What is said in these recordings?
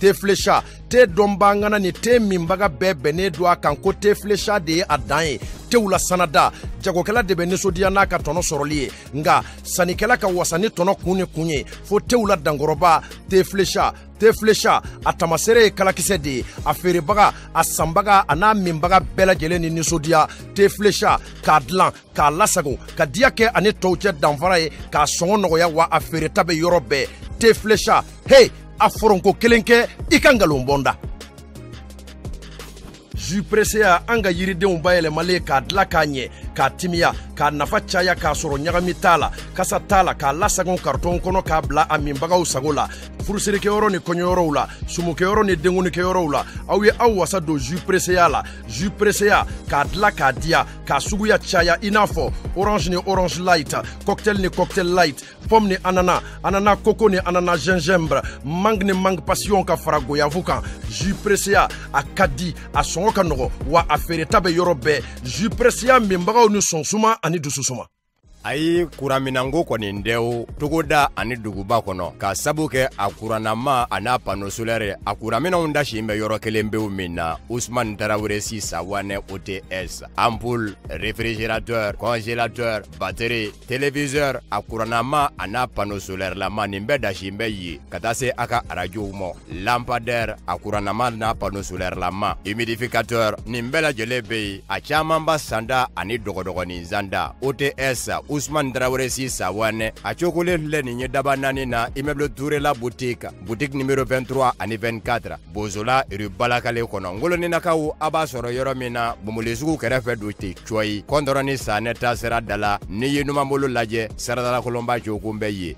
Thé Flecha, Thé Dombangana ni Thé Mimbaga Bebe ne doa kanko Thé Flecha de adaye Thé ula sanada jagokela debe ne sodiana ka tono soroli nga sanikela ka wasani tono kunye fo Thé ula dangoroba Thé Flecha. Thé Flecha atamasere kalakise de aferebaga asambaga ana mimbaga bela jeleni nisodia Thé Flecha kadlan ka lasago ka diake ane touche danvarae ka songo nogoya wa afere tabe yorobe Thé Flecha hey aforonko kelenke ikangalombonda Jus Presséa anga yiridenw bayele male ka dlakanye ka timia ka nafachaya ka soro nyagamitala ka satala ka lasagon karton kono ka bla amimbaga usagola furusiri keoro ni konyoro ula sumu keoro ni denguni keoro ula awe awasa do Jus Presséa la Jus Presséa ka dlaka dia ka suguya chaya inafo orange ni orange light cocktail ni cocktail light pomme ni anana anana coco ni anana gingembre mangue ni mangue passion ka farago ya vukan Jus Presséa akadi ason kanogo wa afere tabe yorobe Jus Presséa mimbaga onu sonsuma ani dususuma ayi kuraminango ko ni ndeo tugoda ani duguba kono ka sabuke akuranama ana pano solaire akuramina undashi mbe yorokelembe umina Ousmane Tarawere sisa wane OTS ampoule réfrigérateur congélateur batterie téléviseur akuranama ana pano solaire la manimbe dashi mbe yi katase aka radio umo lampadaire akuranama na pano solaire la ma humidificateur nimbela jelebe achamamba sanda ani dogodogo ni zanda OTS Ousmane Traoré sisa wane achokole le ninye daba nani na immeuble touré la boutique numéro 23 ani 24 bozola rue balakale kono ngolo ni nakawu abasoro yoromina bumulisuku kerefe duti choi kondoroni saneta sera dala ni yinuma mulu laje sera dala kolomba chokumbe ye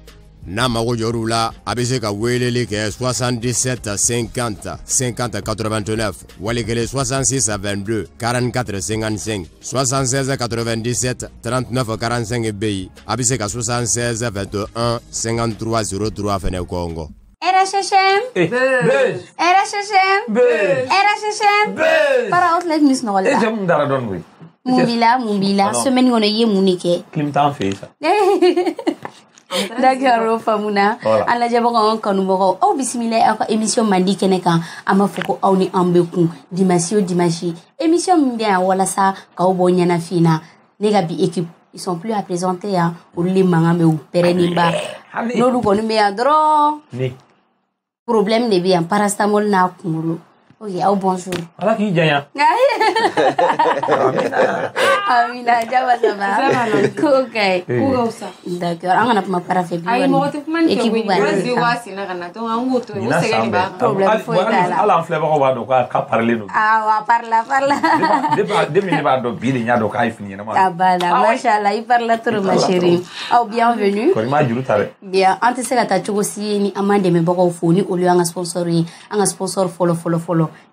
Nama Woyorula, Abiseka Welleke 77 50 50 89, Walekele 66 22 44 55, 76 97 39 45 Bay, Abiseka 76 21 53 03 Fene Congo. RHHM Buzz RHHM Buzz RHHM Buzz Para outlet Miss Noël. Et j'aime Daradon. Mumila, semaine on est Munike. Climtan fait ça. D'accord, Famuna. À la Jabon Kanoubo. Oh, bismillah, émission Mandi Keneka. Amafoko, Auni Ambeku. Dimasio, Dimashi. Émission Mindia, Walasa, Kaobonyana Fina. Négabi équipe. Ils sont plus à présenter à Ouli Mangame ou Perenimba. Nous nous connaissons. Problème de bien. Parastamol na Kumuru. Oui, oh bonjour. Voilà qui dit rien. Amina, ça va. Ok. Où ça? D'accord. On a pas parlé de bien. Il m'a dit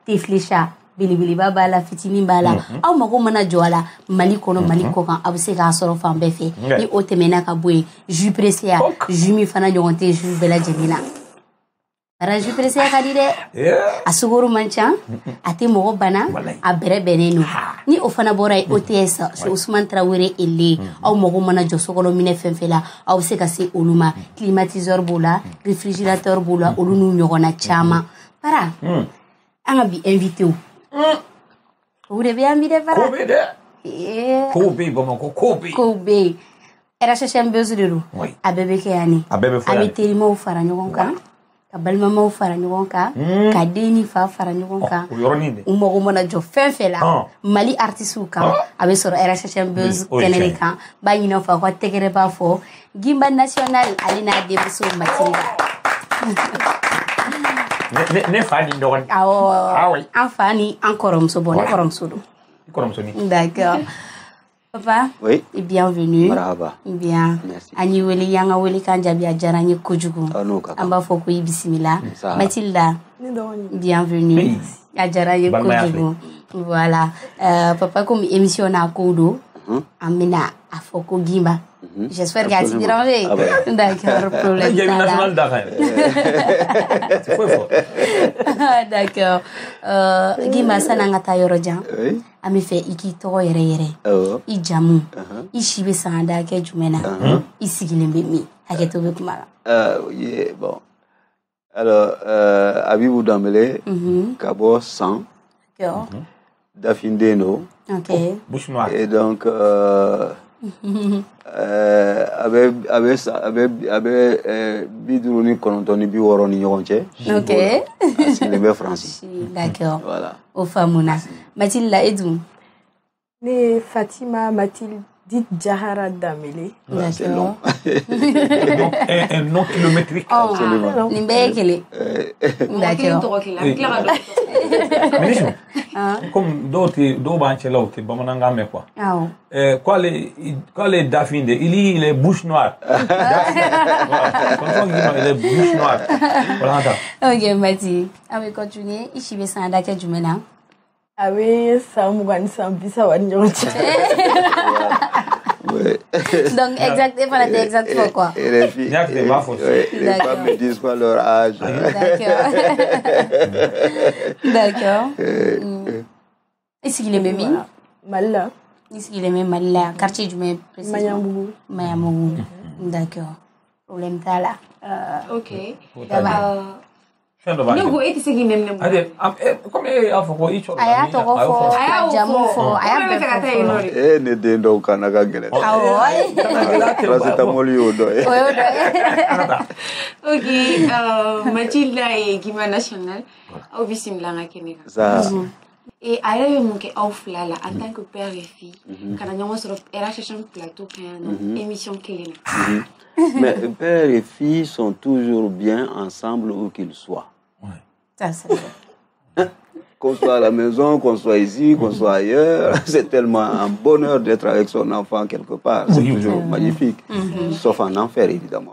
Thé Flecha bilibili baba la fitini bala aw mago mana joala maliko no maliko kan abseka soro fan befe ni otemena ka boy Jus Presséa jumi fana jonte Jus bela jemina ara Jus Presséa ka dire asuguru mancha ati mogo bana abere benenu ni ofana borai OTS so Ousmane Traoré ele aw mago mana josogolo mine fenfela aw seka se oluma climatiseur bola réfrigérateur bola olunu nyogona chama para Angabi invité. Vous devez inviter par là. Kobe. RHHM Buzz de Rou. Abebe Kéani. Abebe Fara. Abiterima ou Fara Nyonka. Kabalmama ou Fara Nyonka. Kadeni Fa Fara Nyonka. Umoromona Jo Fenfela. Mali Artisuka. Abe sur RHHM Buzz Keneleka. Bagnon Fawa Tekereba Fo. Guimba National Alina Debussou Mathilda. Ne fani ndogon. Ah oui. En fani encore on se bon encore on se do. D'accord. Papa. Oui. Et bienvenue. Marhaba. Bien. Merci. Ani weli yanga weli kanja biajara ni kujugu. Amba foku bismillah. Mathilda. Bienvenue. Ajara ye kujugu. Voilà. Papa comme émission na kodo. Amina afoko gimba. J'espère qu'elle s'est dérangée. D'accord, problème. Il y a une nationale d'arrêt. C'est fort. D'accord. Guimba Sanangata Yoroja. Oui. Ami fait Ikito Yere. Oh. Ijamu. Ishibe Sanda Kejumena. Isigilembe mi. Aketo Kumara. Bon. Alors, Abibou Damele, Kabo San, Dafindeno, et donc, avec Bidouni Kolontoni Biwaroni Yoronche, c'est le français. D'accord. Voilà. Au Famouna. Mathilda Edou. Ne Fatima Mathilde. Dites Jahara Damele. C'est long. Un nom kilométrique. Absolument. D'accord. Comme d'autres banques là, tu es quoi. Quoi les daffines, il y a les bouches noires. Les bouches noires. Ok, Mathilde. On va continuer. Ici, c'est un daquet du ménage. Ah oui, ça m'a ça va. Donc, exactement, la exactement quoi. Et les filles, les femmes ne disent pas leur âge. D'accord. Est-ce qu'il est mémé? Malla. Est-ce qu'il est mémé Malla? Quartier du même précisément. Mayamougou. Mayamougou. D'accord. Problème t'as là. Ok. D'accord. Nugu eti sigi meme meme. Ade, comme afoko icho. Aya toko fo, aya jamu fo, aya befo. Eh ne dendo kana kagele. Awoi. Parce ta moli odo. Odo. Ogi, Mathilda e Guimba National. Au bisimlanga kenega. Ça. Et allez mon que aufla là en tant que père et fille. Kana nyomo sur RHHM plateau kana émission kelena. Mais père et fille sont toujours bien ensemble où qu'ils soient. Ça, c'est vrai. Qu'on soit à la maison, qu'on soit ici, qu'on soit ailleurs, c'est tellement un bonheur d'être avec son enfant quelque part. C'est toujours magnifique. Sauf en enfer, évidemment.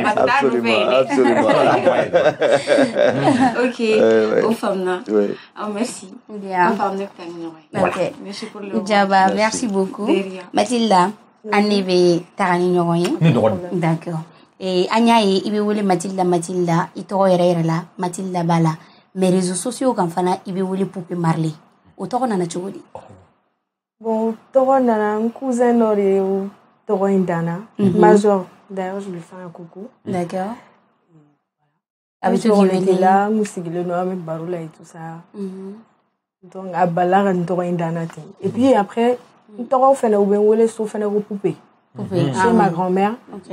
Absolument, absolument. Ok, aux femmes. Merci. Merci beaucoup. Mathilda. Anneve Taraninoye. D'accord. Et Anyaye, il veut Mathilda, il t'aurait là, Mathilda Bala. Mes réseaux sociaux, quand Fana, il veut les poupées Marley. Autant on a naturellement. Bon, Toron a un cousin d'Oreo, Toron Dana, Major. D'ailleurs, je lui fais un coucou. D'accord. Avec tout le monde là, Moussig le Noir, avec Baroula et tout ça. Donc, à Bala, un Toron Dana. Et puis après, Toron fait le Oubéoué, sauf un poupée. C'est ma grand-mère. Ok.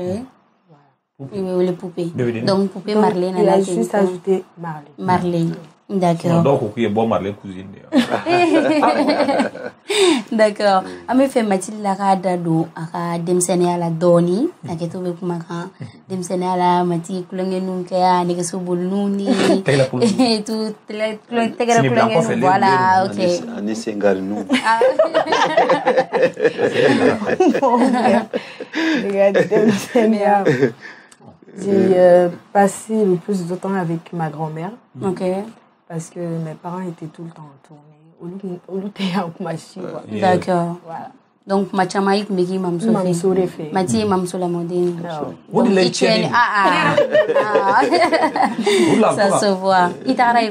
Voilà. Poupée. Donc, poupée Marlène. Elle a juste ajouté Marlène. Marlène. D'accord. Donc, il y a bon Marlène cousine. D'accord. Ami fait Mathilde Larada do à Demsene à la Doni, à Ketove Kumaka, Demsene à la Mathilde Klungenunka, Negasubuluni, et tout, voilà, ok. J'ai passé le plus de temps avec ma grand-mère. Ok. Parce que mes parents étaient tout le temps en tournée. D'accord. Donc, ma chamaïque me dit, maman, ça se voit. Il t'a là.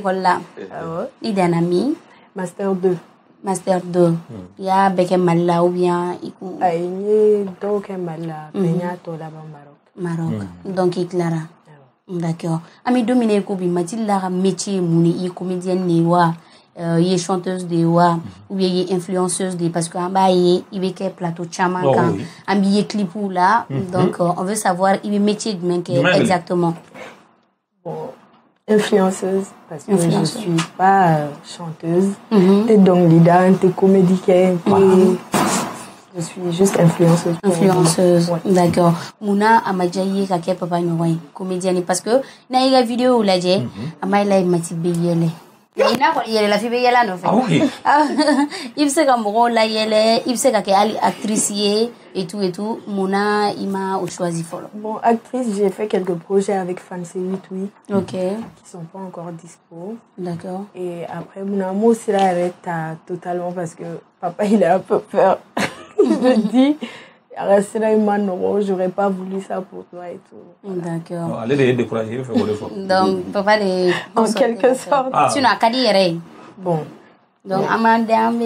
Il a un ami. Master 2. Master 2. Il y a un mal ou bien. Il y a un mal au Maroc. Donc, il Clara. D'accord. Ami Dominique, Mathilda, métier, mouni, comédienne, néwa. Il est chanteuse de wa ou bien il est influenceuse de parce qu'en bas il est plateau chaman quand un billet clip ou là donc on veut savoir il est métier de même exactement influenceuse parce que influenceuse. Je suis pas chanteuse et donc l'idée t'es comédienne je suis juste influenceuse. Influenceuse, d'accord. Mouna Amadjaye Kaké Papa Nyoy comédienne parce que dans la vidéo là j'ai Amaïla et Matibéyele. Il y a la fille qui est là, non? Ah oui. Il sait qu'à mon là, il est, il sait qu'elle est actrice et tout, Mouna, il m'a choisi follow. Bon, actrice, j'ai fait quelques projets avec Fancy 88. Ok. Qui sont pas encore dispo. D'accord. Et après, Mouna, moi aussi, là, arrête totalement parce que papa, il a un peu peur. Il me dit. Rester là, j'aurais pas voulu ça pour toi et tout. Voilà. D'accord. Allez les décourager, fais-moi le fort. Donc, papa, les. En quelque sorte. Tu n'as qu'à dire. Bon, Donc amandambe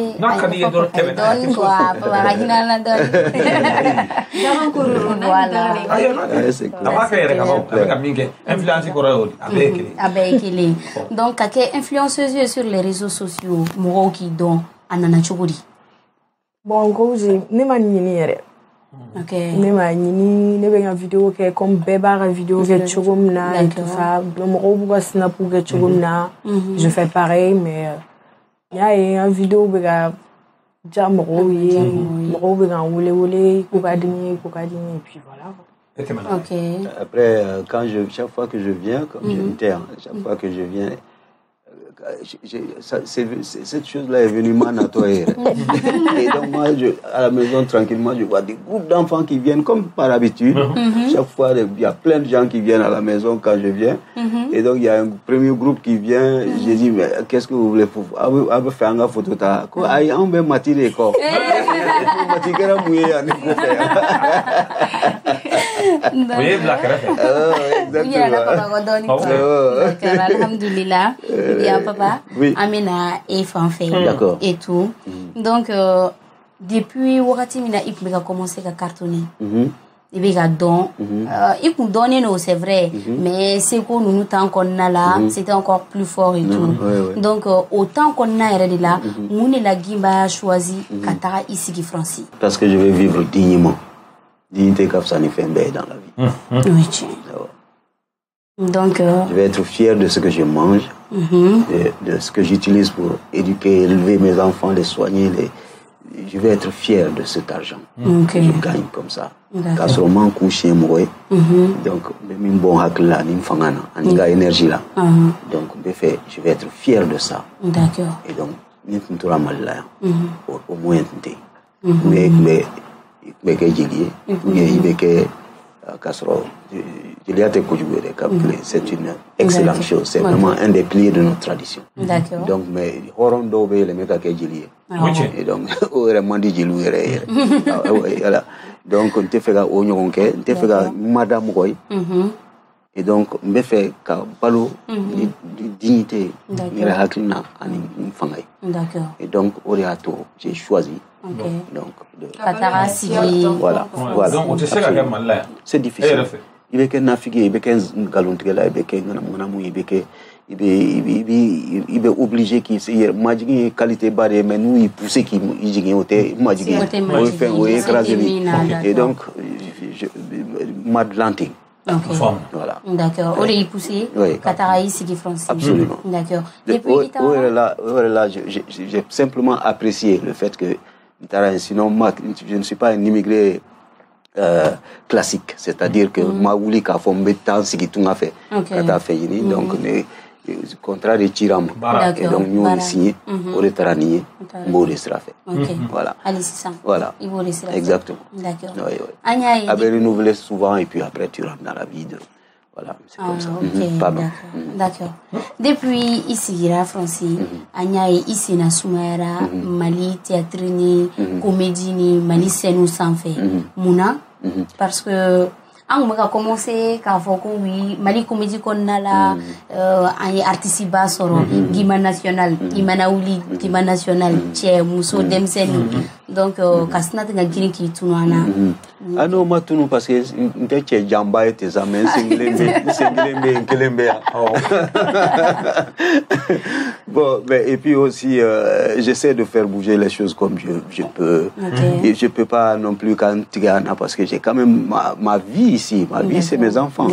donc influenceuse sur les réseaux sociaux moroki donc anana chogori bon gozi ne maniniere OK ne manini ne benga vidéo ke comme beba vidéo ke chogomna et tout ça morobu snap ke chogomna je fais pareil mais il y a une vidéo où il y a et puis voilà. Okay. Après, quand chaque fois que je viens, comme je m'interne, chaque fois que je viens, cette chose-là est venue m'en nettoyer. Et donc, moi, à la maison, tranquillement, je vois des groupes d'enfants qui viennent comme par habitude. Chaque fois, il y a plein de gens qui viennent à la maison quand je viens. Et donc, il y a un premier groupe qui vient. J'ai dit, mais qu'est-ce que vous voulez pour faire une photo? On va m'attirer quoi. Papa, oui. Amena et Fanfé et tout. Donc, depuis Waratimina, il a commencé à cartonner. Il a donné, c'est vrai, mais c'est qu'on nous tant qu'on a là, c'était encore plus fort et tout. Donc, autant qu'on a là, la Guimba a choisi Katara ici qui Francis. Parce que je vais vivre dignement. Dignité comme ça n'est fait dans la vie. Oui, tiens. Donc, je vais être fier de ce que je mange, de ce que j'utilise pour éduquer, élever mes enfants, les soigner. Je vais être fier de cet argent. Okay. Je gagne comme ça. Parce que mon coucher moi. Donc, même bon hack là, ni fangana, ni gars énergie là. Donc, je vais être fier de ça. D'accord. Et donc, ni tout le mal là, au moins mais que j'ai dit, mais que c'est une excellente chose, c'est vraiment un des piliers de notre tradition. Donc, mais et donc, donc, on te fait on te fait madame Roy. Et donc, on me fait dignité. Et donc, j'ai choisi. Donc, voilà. C'est difficile. Il est qu'un navigué, il est qu'un galantier là, il est qu'un monamou, il est obligé qu'il s'y majigé qualité barré, mais nous il poussait qu'il majigé au thé majigé, on fait on écrase et donc m'adlanter. Voilà. D'accord. On est poussé. Kataraï, c'est qui français. Absolument. D'accord. Là, j'ai simplement apprécié le fait que sinon je ne suis pas un immigré. Classique, c'est-à-dire que Maouli a formé tant ce qui a fait, donc le contrat de Tiram, et donc nous on signé, on est ranié, on le sera fait. Voilà. Allez, c'est ça. Voilà. Il vous laissera. Exactement. D'accord. Oui, oui. Avec renouveler souvent et puis après tu rentres dans la vie. Voilà, c'est comme ça. D'accord. Depuis ici, il y a Francis, Anya et ici, Nasumara, Mali, théâtrini, comédie, Mali, c'est nous sans fait. Mouna, parce que, on a commencé, quand oui, Mali, comédie qu'on a là, artiste bas, Guimba National, Imanaouli, Guimba National, Tché, Mousso, Demsen. Donc, quand on a des gens qui tournent là. Ah non, moi, tout parce que dès que les jambes et tes amens, c'est bon, mais et puis aussi, j'essaie de faire bouger les choses comme je peux. Et je peux pas non plus quand tu gagnes, parce que j'ai quand même ma vie ici. Ma vie, c'est mes enfants.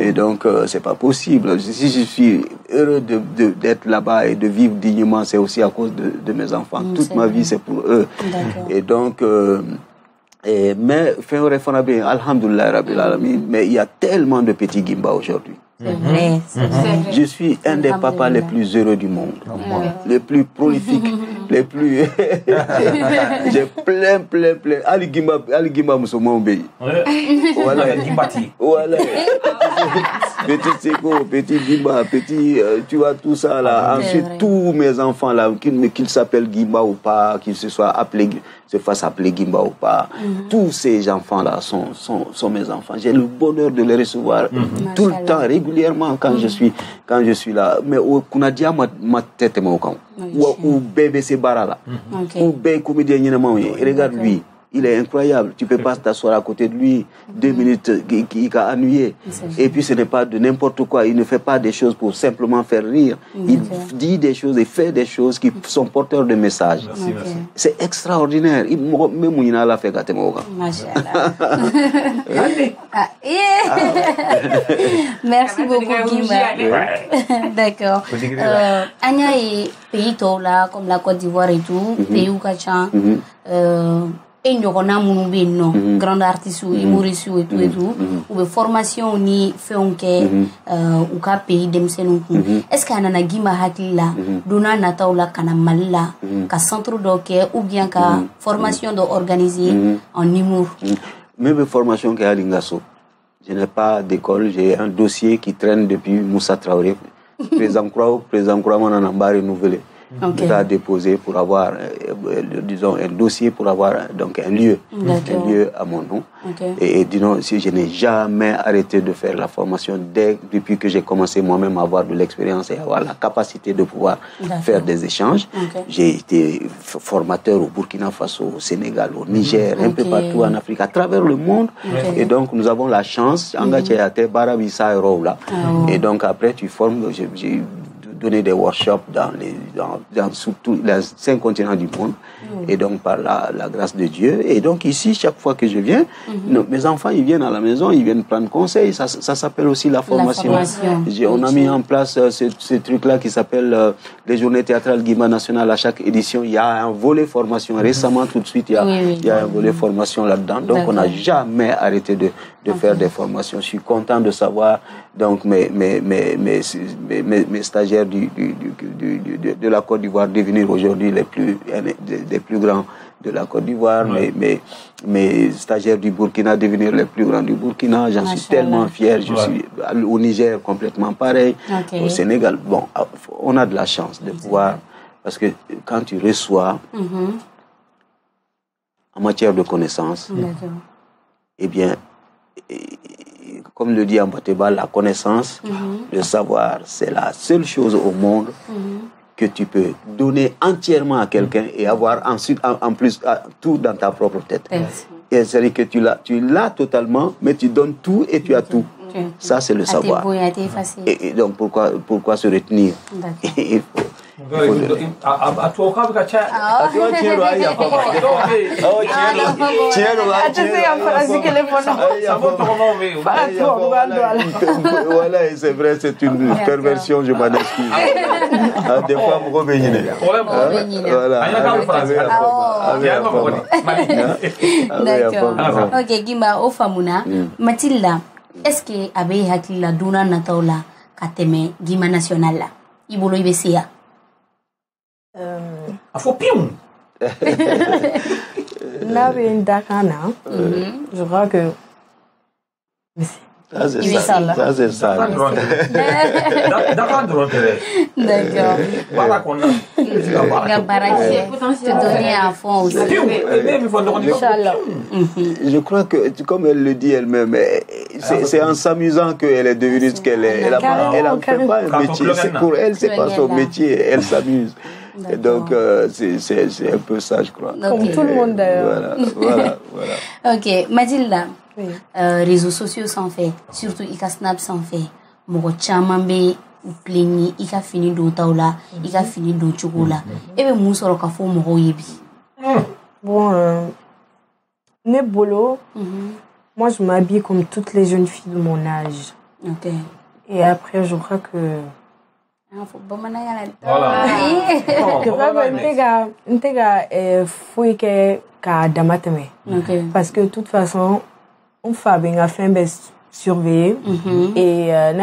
Et donc, c'est pas possible. Si je suis heureux d'être là-bas et de vivre dignement, c'est aussi à cause de mes enfants. Toute ma vie, c'est pour eux. Et donc, mais il y a tellement de petits Guimba aujourd'hui. Je suis un des papas les plus heureux du monde, les plus prolifiques, les plus. J'ai plein. Ali Guimba Moussoumambé. Voilà, voilà. Petit Seko, petit Guimba, petit, tu vois, tout ça là. Ensuite, tous mes enfants là, qu'ils s'appellent Guimba ou pas, qu'ils se soient appelés, se fassent appeler Guimba ou pas, tous ces enfants là sont mes enfants. J'ai le bonheur de les recevoir tout le temps, régulièrement quand je suis là. Mais au Kunadia, ma tête est au camp. ou bébé c'est barala, ou bébé comédien n'y a pas. Regarde lui, il est incroyable. Tu peux pas t'asseoir à côté de lui 2 minutes, il a ennuyé. Et puis ce n'est pas de n'importe quoi. Il ne fait pas des choses pour simplement faire rire. Il dit des choses et fait des choses qui sont porteurs de messages. C'est extraordinaire. Même il n'a pas fait gâter mon gars. Merci beaucoup, Guimba. D'accord. Anya et pays là, comme la Côte d'Ivoire et tout, pays où Kachan, et nous avons un grand artiste, humoriste et tout. Ou une formation ni fait en pays d'Emsenou. Est-ce qu'il y a un Guimba Hakila, Dona Nataola Kanamalla, un centre d'hockey ou bien une formation organisée en humour? Même une formation qui a l'ingasso. Je n'ai pas d'école, j'ai un dossier qui traîne depuis Moussa Traoré. Président Croix, on en a renouvelé. Okay. Il a déposé pour avoir, disons, un dossier pour avoir donc un lieu à mon nom. Okay. Et disons, si je n'ai jamais arrêté de faire la formation depuis que j'ai commencé moi-même à avoir de l'expérience et à avoir la capacité de pouvoir faire des échanges. Okay. J'ai été formateur au Burkina Faso, au Sénégal, au Niger, un peu partout en Afrique, à travers le monde. Okay. Et donc, nous avons la chance, et donc après, tu formes... Donner des workshops dans surtout les 5 continents du monde, et donc par la grâce de Dieu. Et donc ici, chaque fois que je viens, mes enfants, ils viennent à la maison, ils viennent prendre conseil. Ça s'appelle aussi la formation. On a mis en place ce truc-là qui s'appelle les journées théâtrales Guimba National. À chaque édition, il y a un volet formation. Récemment, tout de suite, il y a un volet formation là-dedans. Donc, on n'a jamais arrêté de faire des formations. Je suis content de savoir donc mes stagiaires de la Côte d'Ivoire devenir aujourd'hui les plus grands de la Côte d'Ivoire, mes stagiaires du Burkina devenir les plus grands du Burkina. J'en suis tellement fier. Je suis au Niger complètement pareil, au Sénégal. Bon, on a de la chance de pouvoir, parce que quand tu reçois en matière de connaissances, eh bien, comme le dit Ambateba, la connaissance, le savoir, c'est la seule chose au monde que tu peux donner entièrement à quelqu'un et avoir ensuite, en plus, tout dans ta propre tête. Et c'est-à-dire que tu l'as totalement, mais tu donnes tout et tu as tout. Ça, c'est le savoir. Et donc, pourquoi se retenir? Voilà, c'est vrai, c'est une perversion, je m'en excuse. Des fois, vous revenez. Voilà. D'accord. Ok, Guimba, au Famuna, Mathilda, est-ce que Abbey Hakila Duna Nataola Kateme Guimba National là? Ibolo Ibesia. Là où il Dakana, je crois que ça c'est ça. D'accord. Voilà qu'on a. Je crois que, comme elle le dit elle-même, c'est en s'amusant qu'elle est devenue ce qu'elle est. Elle n'en fait pas un métier. Pour elle, c'est pas son métier. Elle s'amuse. Et donc, c'est un peu ça, je crois. Comme tout le monde, d'ailleurs. Voilà. Ok. Mathilda, réseaux sociaux s'en fait. Surtout, Ika Snap s'en fait. Moko Chamambe, ou Pleni, Ika fini d'Otaola, Ika fini d'Ochokola. Et bien, Moussa Rokafo, Moko Yebi. Bon, Nebolo, moi, je m'habille comme toutes les jeunes filles de mon âge. Ok. Et après, je crois que... Parce que de toute façon, on fait surveiller et ils ne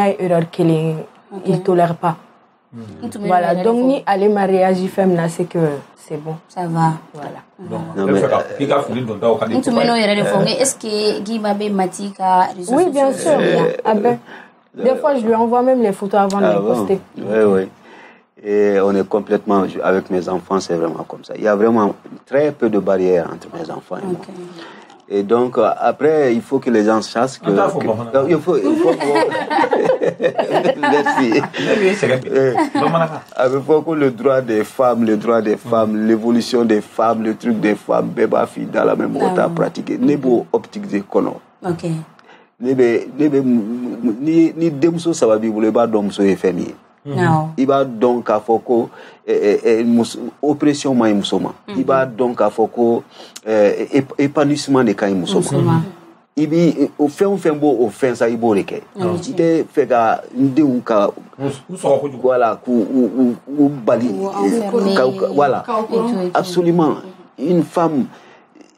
tolèrent pas. Voilà, donc ni aller mariage, femme là, c'est que c'est bon. Ça va. Voilà. Est-ce que Guimba Matika? Oui, bien sûr. Des fois, je lui envoie même les photos avant de les poster. Oui. Et on est complètement... Avec mes enfants, c'est vraiment comme ça. Il y a vraiment très peu de barrières entre mes enfants et moi. Et donc, après, il faut que les gens sachent que... Il faut... Merci. Avec beaucoup le droit des femmes, l'évolution des femmes, le truc des femmes, Beba fille dans la même mota pratiquer. Nebo optique de kono. OK. Nebe ni demso ça va vivre le bas domso et famille. Il va donc à Foko oppression maï musoma. Il va donc à Foko épanouissement des kaï musoma. Ibi on fait beau offense à Iboreke. Si tu fais qu'à des ou qu'à voilà ou bali voilà absolument une femme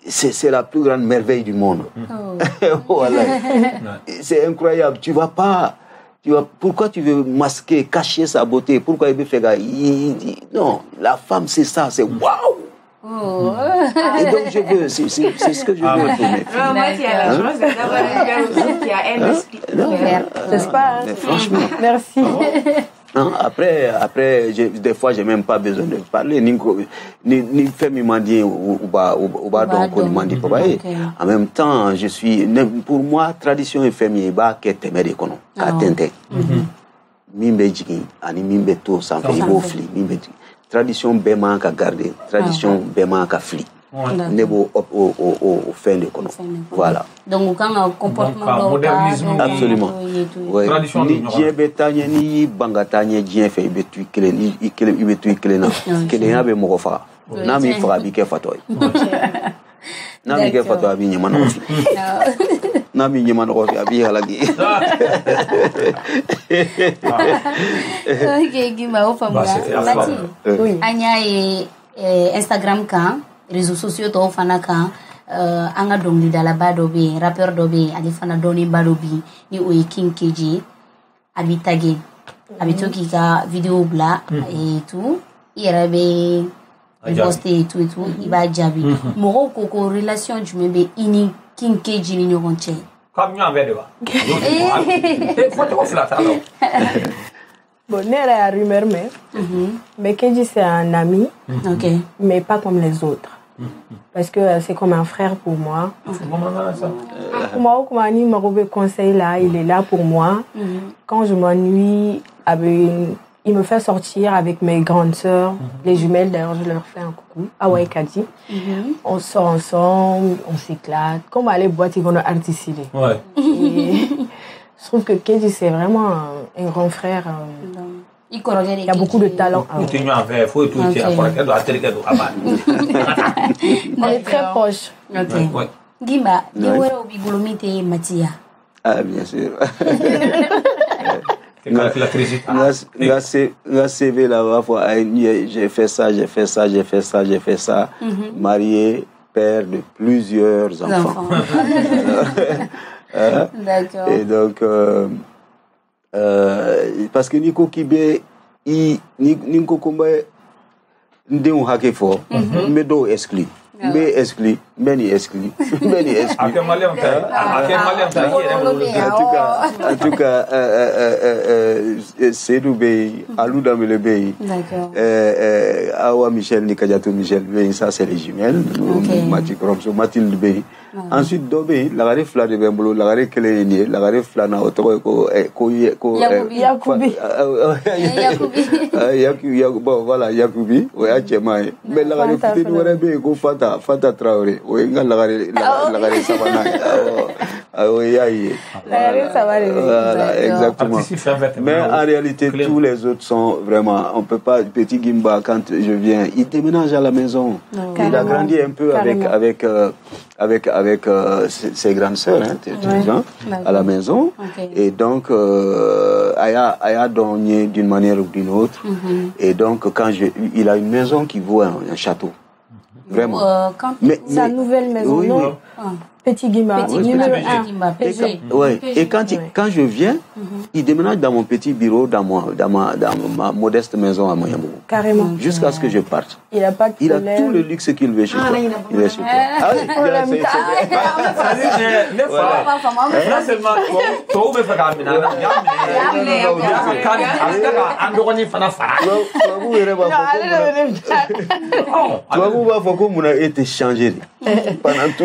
c'est la plus grande merveille du monde. Voilà c'est incroyable. Tu vois pourquoi tu veux masquer cacher sa beauté pourquoi il veut faire non la femme c'est ça c'est waouh. Oh. Et donc je veux, c'est ce que je veux pour mes filles. Moi, il y a la chance d'avoir une qui a un esprit ouvert. N'est-ce pas? Franchement. Merci. Non, après des fois, je n'ai même pas besoin de parler. Ni femme m'a dit, ou bah donc, on m'a dit, en même temps, je suis, pour moi, tradition et famille, bah, qu'est-ce que t'aimes d'économie? Qu'est-ce que tradition béman qu'a gardé, tradition béman qu'a fli. Nebo au fin de kono. Voilà. Donc quand un comportement modernisme absolument. Tradition ni djebetanye ni bangatanye djien fait betui kele na. Kele na be moko fa. Na mi fra bi ke fatoy. Na mi ke fatoy abi nyama no. Na mi nyama no abi halagi. OK, Guimba, au fameux. Oui. Anya et Instagram kan, réseaux sociaux to fana kan, anga dongli dala badobi, rappeur dobi, ali fana doni badobi, ni oyi king kg, abitage. Abitoki ka vidéo bla et tout. Irabe posté et tout, iba jabi. Moro koko relation du mebe ini king kg ni nyokonche. Comme nous avons bon, Nera a rumeur, mais Kenji c'est un ami, mais pas comme les autres. Parce que c'est comme un frère pour moi. Moi, il est là pour moi. Quand je m'ennuie, il me fait sortir avec mes grandes sœurs, les jumelles, d'ailleurs, je leur fais un coucou. Hawaii Kadi. On sort ensemble, on s'éclate. Quand on va aller boire, ils vont nous articuler. Ouais. Je trouve que Kenji, c'est vraiment un grand frère. Il y a beaucoup de talent. On est très proche. Guimba, tu es Mathia. Ah, bien sûr. La CV là-bas, j'ai fait ça. Marié, père de plusieurs enfants. D'accord. Et donc, parce que Nico Kibé, Nico Kumba, Ndéon Hakefo, Medo exclu. Mais exclu. En tout cas, c'est du pays, Alouda me le pays. D'accord. Awa Michel, Nikadiatou Michel, ça c'est les jumelles. Mathilde Bey. Ensuite, Dobé, la gare fla de Bembolo, la gare Keleni, la gare fla na Otogo, Yacoubi, ou Hachemai. Mais la gare Fouté Nouarebe, go Fata Traoré, ou Enga la gare Savana. Exactement. Mais en réalité, tous les autres sont vraiment. On peut pas. Petit Guimba, quand je viens, il déménage à la maison. Il a grandi un peu avec ses grandes sœurs, à la maison. Et donc, Aya donné d'une manière ou d'une autre. Et donc, il a une maison qui vaut un château. Vraiment. Sa nouvelle maison, non? Petit Guimba, numéro 1. Et quand je viens, il déménage dans mon petit bureau, dans ma modeste maison à Moyambo. Carrément. Jusqu'à ce que je parte. Il n'a pas de problème. Il a tout le luxe qu'il veut chez toi. Il est chez toi. Ah oui,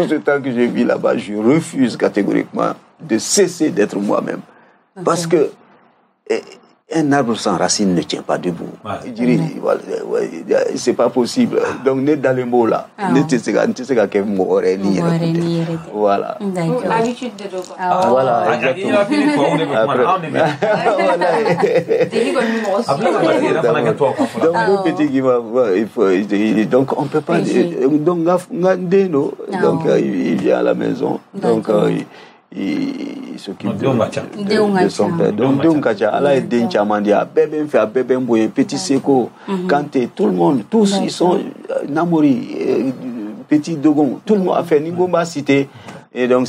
c'est là-bas, je refuse catégoriquement de cesser d'être moi-même. Parce que Un arbre sans racines ne tient pas debout. Je dirais, c'est pas possible. Donc, n'est dans le mot là. N'est-ce que mot aurait lié. Voilà. L'habitude de l'eau. Voilà, exactement. Donc, le petit qui va, il faut. Donc, on peut pas. Donc, il vient à la maison. Donc, il s'occupe de son père. Donc, Allah est Denchamandia, bébé, bébé, boué, petit Seko, Kanté, tout le monde, tous ils sont Namori, petit Dogon, tout le monde a fait Ningomba cité. Et donc,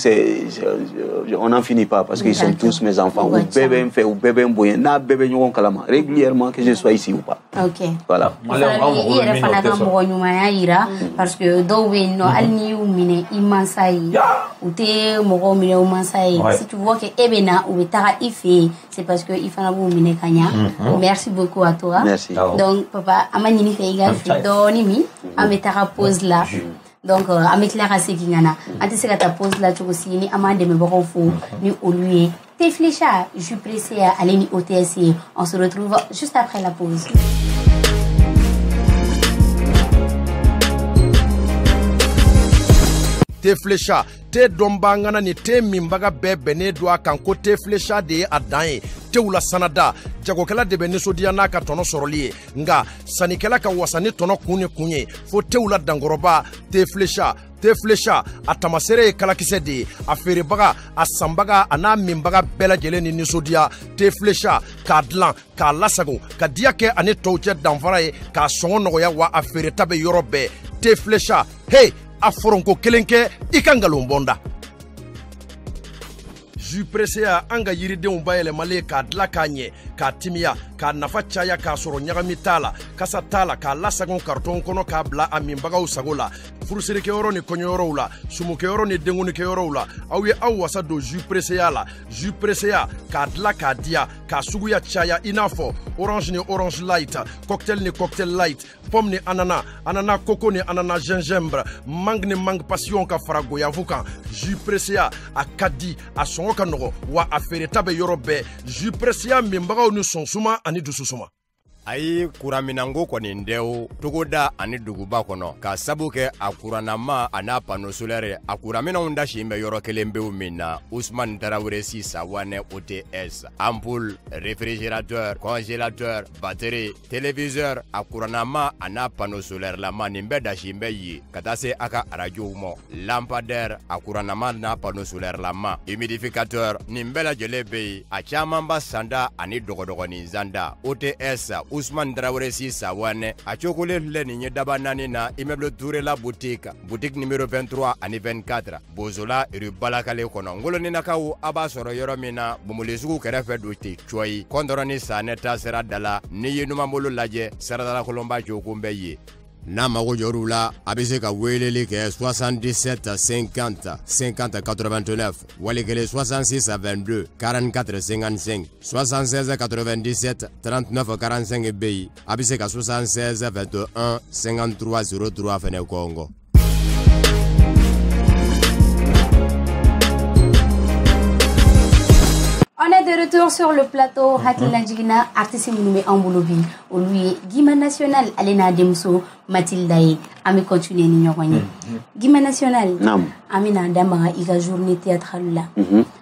on n'en finit pas parce qu'ils sont tous mes enfants. Ou bébé me fait, ou bébé me boye, na bébé nous on calama régulièrement que je sois ici ou pas. Ok. Voilà. Parce que d'aujourd'hui nos alliés ou mine immensaï, ou t'es moro mine immensaï. Si tu vois que Ebena ou Tara ifé, c'est parce que ifana ou mine kanya. Merci beaucoup à toi. Merci. Donc papa, amani fait égal doni mi, ametara pose là. Donc, avec la race qui n'a pas de la pose là, tu aussi, ni amende me bon fou, ni au lieu. Thé Flecha, Jus Presséa, allez ni au TSC. On se retrouve juste après la pause. Thé Flecha, Thé Dombangana, ni Thé Mimbaga Bébéné, doit qu'un côté Flecha de Adain. Teula sanada jagokela de benisodiana ka tono soroli nga sanikela ka wasani tono kunye kunye fo teula dangoroba Thé Flecha Thé Flecha atamasere kalakisedi aferibaga asambaga ana mimbaga bela jeleni nisodia Thé Flecha kadlan ka lasago kadiake ane touche danvarae ka sono ya wa aferitabe yorobe Thé Flecha hey aforonko kelenke ikangalombonda Jus Presséa anga yiridenw bayele male ka dlakanye ka timia ka nafachaya ka soro nyagamitala kasatala ka lasagon karton kono ka bla amimbaga usagola furusiri ke oroni konyoro ula sumuke oroni denguni ke orula awi awasa do Jus Presséa la Jus Presséa ka dlaka dia ka suguya chaya inafo orange ni orange light cocktail ni cocktail light pomme ni anana anana coco ni anana gingembre mangue ni mangue passion ka faragoya vukan Jus Presséa akadi asongo wa aferetabe yorobe Jus Presséa mimbaga ni sonsuma ani dususuma ayi kuraminango kwa nindeo tukoda ani duguba kono ka sabuke akuranama ana pano solaire akuramina undashi mbe yorokelembe umina Ousmane Tarawere Sisa wane OTS ampoule réfrigérateur congélateur batterie téléviseur akuranama ana pano solaire la manimbe dashi mbe yi katase aka radio umo lampadaire akuranama na pano solaire la ma humidificateur nimbela jelebe achamamba sanda ani dogodogoni zanda OTS Ousmane Traoré Sisa wane a chocolat le niñe dabanani na immeuble Touré la boutique numéro 23 ani 24 bozola rue Balakale kono ngoloni nakawu abasoro yoromina bumulisuku kerefe duti choi kondoroni saneta seradala niye numa mulu laje seradala kolomba chokumbe ye Nama Yorula, Abiseka Welleke 77 50 50 89, Walekele 66 22 44 55, 76 97 39 45 Bay, Abiseka 76 21 53 03 Fene Congo. De retour sur le plateau, Hatlina Djigina, artiste Mounoumé Amboulobi, au lui, Guimba National, Alena Demso, Mathilda, Ami Continue Nignorani. Guimba National, Amina Damara, il a journée théâtrale là.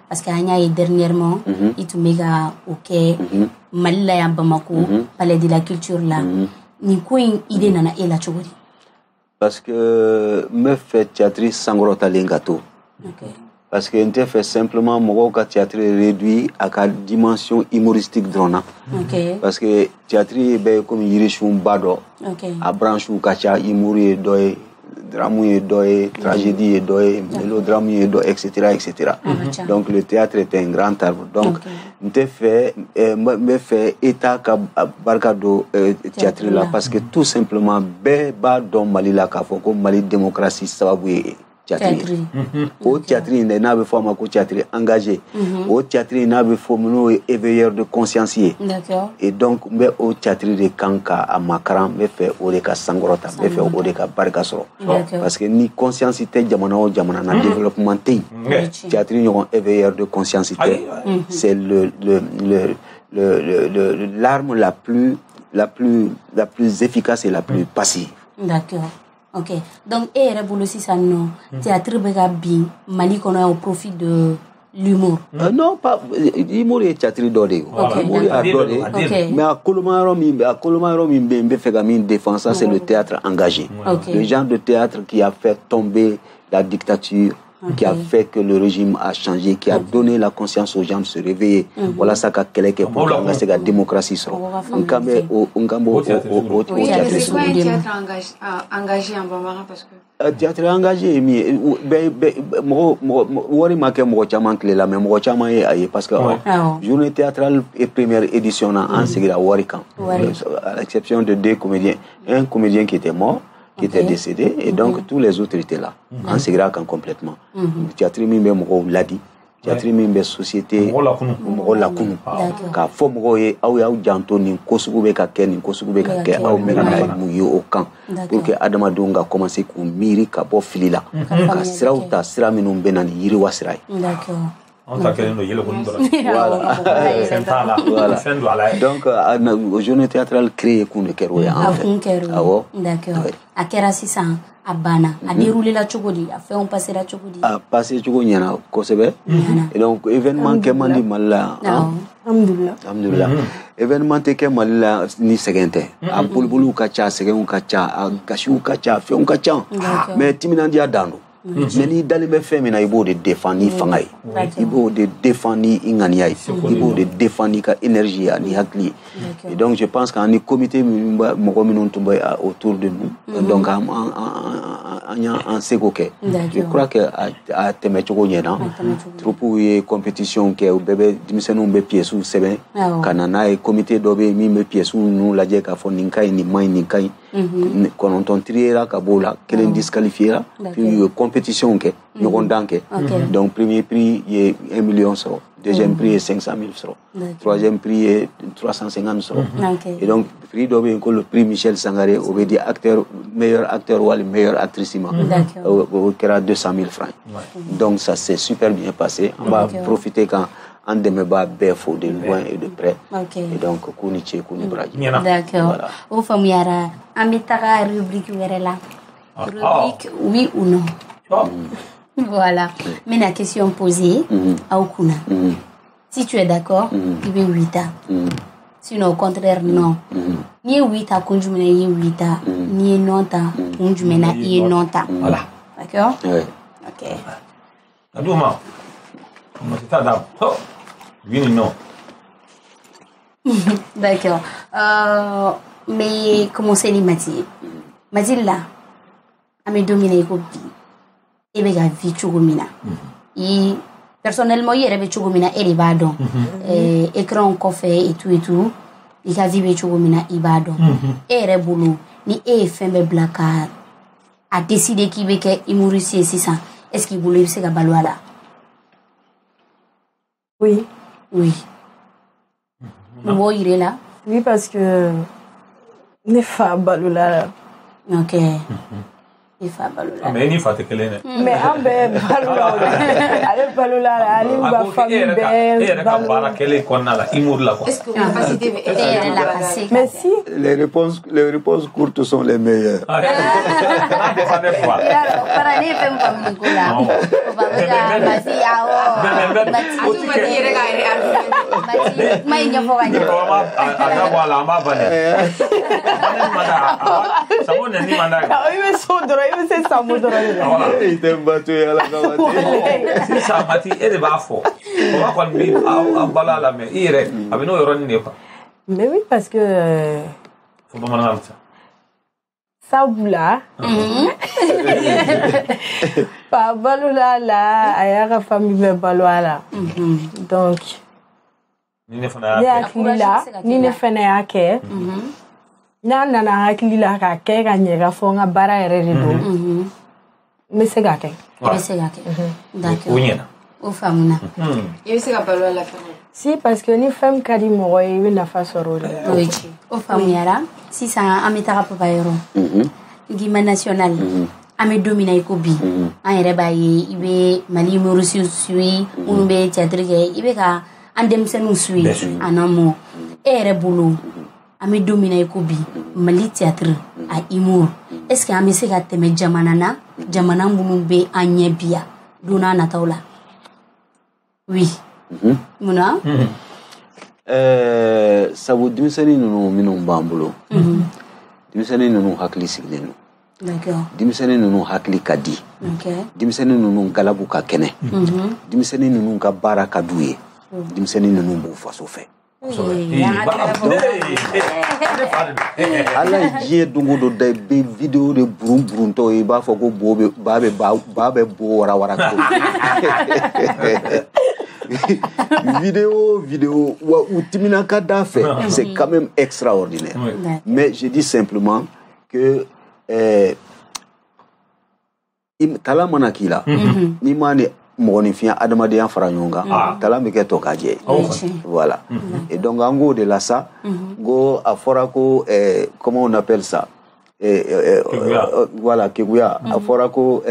Parce qu'Anya est dernièrement, il est méga ok, Malila et Bamako, palais de la culture là. Nikoin, idée nana et la chouari. Parce que me fait théâtrice Sangrota Lengato. Parce que on fait simplement mon théâtre réduit à la dimension humoristique drona. Parce que théâtre est comme il est un bado, à branche où kacha humour est doy, drame est doy, tragédie est doy, mélodrame est doy, etc., etc. Donc le théâtre est un grand arbre. Donc on fait état à barcado théâtre là parce que tout simplement bas dans Mali la kafoko Mali démocratie ça va bouger. Au théâtre, il n'a pas forme au théâtre engagé. Au théâtre, il n'a pas forme nous éveilleurs de consciencier. Et donc, mais au théâtre de Kanka à Makaran, mais fait Oreka Sangrota, mais fait Oreka Bargasro. Parce que ni consciencité, Jamana ou Jamana, n'a développement. Théâtre, ils auront éveilleurs de consciencité. C'est le l'arme la plus efficace et la plus passive. D'accord. Ok. Donc, et aussi ça non. Théâtre Begabi, Mali qu'on a au profit de l'humour. Non, pas l'humour et théâtre d'oré. L'humour est d'oré. Mais à Colomaromi, défense, c'est le théâtre engagé. Okay. Le genre de théâtre qui a fait tomber la dictature. Okay. Qui a fait que le régime a changé, qui a donné la conscience aux gens de se réveiller. Voilà ça qu'a quelqu'un pour c'est la démocratie sera. C'est quoi un théâtre engagé en Bambara parce que un théâtre engagé mais parce que journée théâtrale et première édition en Sénégal Warikan. À l'exception de deux comédiens, un comédien qui était mort. Qui était décédé, et donc tous les autres étaient là, en s'égraquant complètement. Théâtre Mimbe l'a dit, Théâtre Mimbe Société, Moro Lakoun, car Fomroye, Aouya Djantoni, Kosoubeka Ken, Kosoubeka Ken, Aoumena Mouyo au camp, pour que Adamadonga commence à Miri Kabo Filila, car Srauta, Sraminoum Benani, Yiriwa Srai. D'accord. Voilà. Donc, au journée théâtrale, créer Koune Keroué. D'accord. À Kerasisan, à Bana, à dérouler la Chogodi, à faire passer la Chogodi. À passer Chogodi, à Kosebe. Et donc, événement Kemandi Malla. Amdoula. Amdoula. Événement Kemalla ni Segente. À Boulboulou Kacha, Segun Kacha, à Kachou Kacha, Fion Kacha. Mais Timinandia Dano. Mais ni dans les méfaits, mais il faut de défendre Fangai, il faut de défendre Inganiaï, il faut de défendre l'énergie, l'Iakli. Et donc je pense qu'en comité, nous sommes autour de nous, donc en Ségoké. Je crois que à Temetchogonian, trop pour les compétitions qui au bébé, nous mes pieds sous c'est bien. Canana et comité d'obé mes pieds sous nous la dièque à fond Ninkai ni Mai Ninkai. Quand on tente là, Kabola, qu'elle est disqualifiée là, puis compétition que nous rendons que donc premier prix est 1 million euros, deuxième prix est 500 000 euros, troisième prix est 350 euros. Et donc prix d'obé le prix Michel Sangaré obédi acteur meilleur acteur ou la meilleure actrice qui a 200 000 francs. Donc ça s'est super bien passé. On va profiter quand en demeure béfo de loin et de près. Et donc Kouniché Kounibraji. D'accord. Au famiara amitara rubrique werela. Rubrique oui ou non. Voilà. Mais la question posée à Okuna. Si tu es d'accord, tu veux 8 ans. Sinon au contraire non. Ni 8 ans conjumena ni 8 ans, ni 9 ans conjumena ni 9 ans. Voilà. D'accord. OK. Adouma. Oh, oui ou non? D'accord. Mais comment c'est les Mathilda? Mathilda, je domine et je suis Chugumina. Personnellement, je suis Chugumina et Ibadon. Écran, café et tout, je suis Chugumina et Ibadon. Et je suis et FM Black a décidé qu'il veut mourir ici. Est-ce qu'il voulait se gabalouer là? Oui. Oui. Vous irez là? Oui, parce que. Nefa Baloula. Ok. Nefa Baloula. Mais Nefa te kelen. Mais Ambe Baloula. Allez Baloula, allez ma famille belle. Et la bara kelen qu'on a là, imour là quoi. Est-ce que vous facilitez la merci. Les réponses courtes sont les meilleures. Ah, ça ne pas. Alors, para ni fem comme Nicolas. Mais oui, parce que... Ça boula. Pas baloula là, ayara famille me baloua là. Donc, ni ne fena ya, ni ne fena ya ke. Na na na hakili la ka ke ganyera fonga bara ere rido. Me se ga ke. Me se ga ke. D'accord. Onyena. O famuna. Yo se ga baloua la femme. Si parce que ni femme kadi moro e na fa soro le. Oui. O famuyara. Si ça a mis ta Guimba National, a mis dominé Kobi, a mis Mali Mauritius, il y a andem se nous suivre en amour et boulot ami dominer kobi mali théâtre a imour est-ce que ami se ka teme jamanana jamana mbulumbe anye bia dona na taula oui mona ça vous dimisani nous minon bambulo dimisani nous hakli signenu d'accord dimisani nous hakli kadi dimisani nous galabu ka kene dimisani nous ka baraka doué dimisani nous bo faso fait Allah dieu dongo do de vidéo de brum brum to e ba fogo bobe babe babe bo wara wara ko vidéo ou timinaka d'affaires, c'est quand même extraordinaire. Oui. Mais je dis simplement que tala manakila ni mani monifia adamade en faranyonga tala meke tokaje. Voilà. Et donc en gros de là ça go aforako comment on appelle ça voilà keguya aforako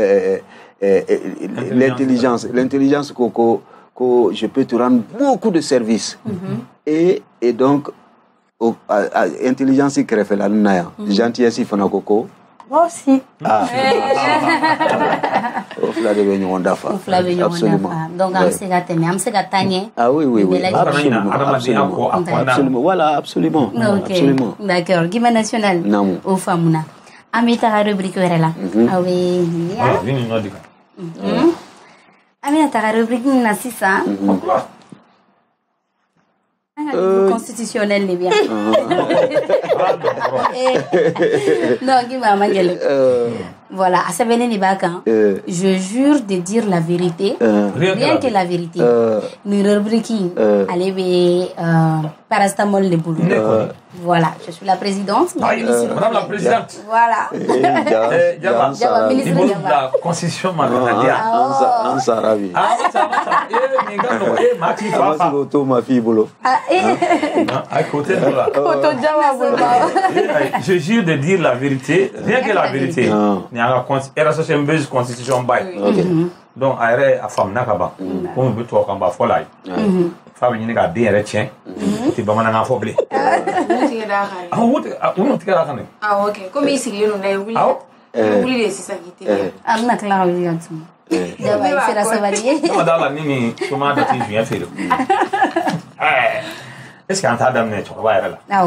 l'intelligence koko que je peux te rendre beaucoup de services. Et donc, intelligence qui crée la naya, gentillesse fanakoko. Moi aussi. Ah. Absolument. Donc, ah oui, oui, oui. Absolument. Voilà, absolument. Absolument. D'accord. Guimba National. Non. Au Famuna. Amita rubrique là. Ah oui. Amina ta rubrique na sisa. Constitutionnel ni bien. Non, qui va m'engueuler. Voilà, à Sabine Nibaka, je jure de dire la vérité, rien que la vérité. Nous rubriquons allez parastamol de boulot. Voilà, je suis la présidente. Madame la présidente. Voilà. Java ministre de la Constitution malgré ah on s'en ravit. Ah je jure de dire la vérité, rien que la vérité. RHHM Buzz Constitution by. Donc, aéré à femme Nakaba, on veut toi comme Bafolai. Femme, il n'y a des retiens. Tu vas m'en affobler. Ah, ok. Comme ici, il y a un peu de ça. Ah, on a clair. Madame la Nini, comment tu viens faire? Est-ce qu'on t'a donné ton voyage là?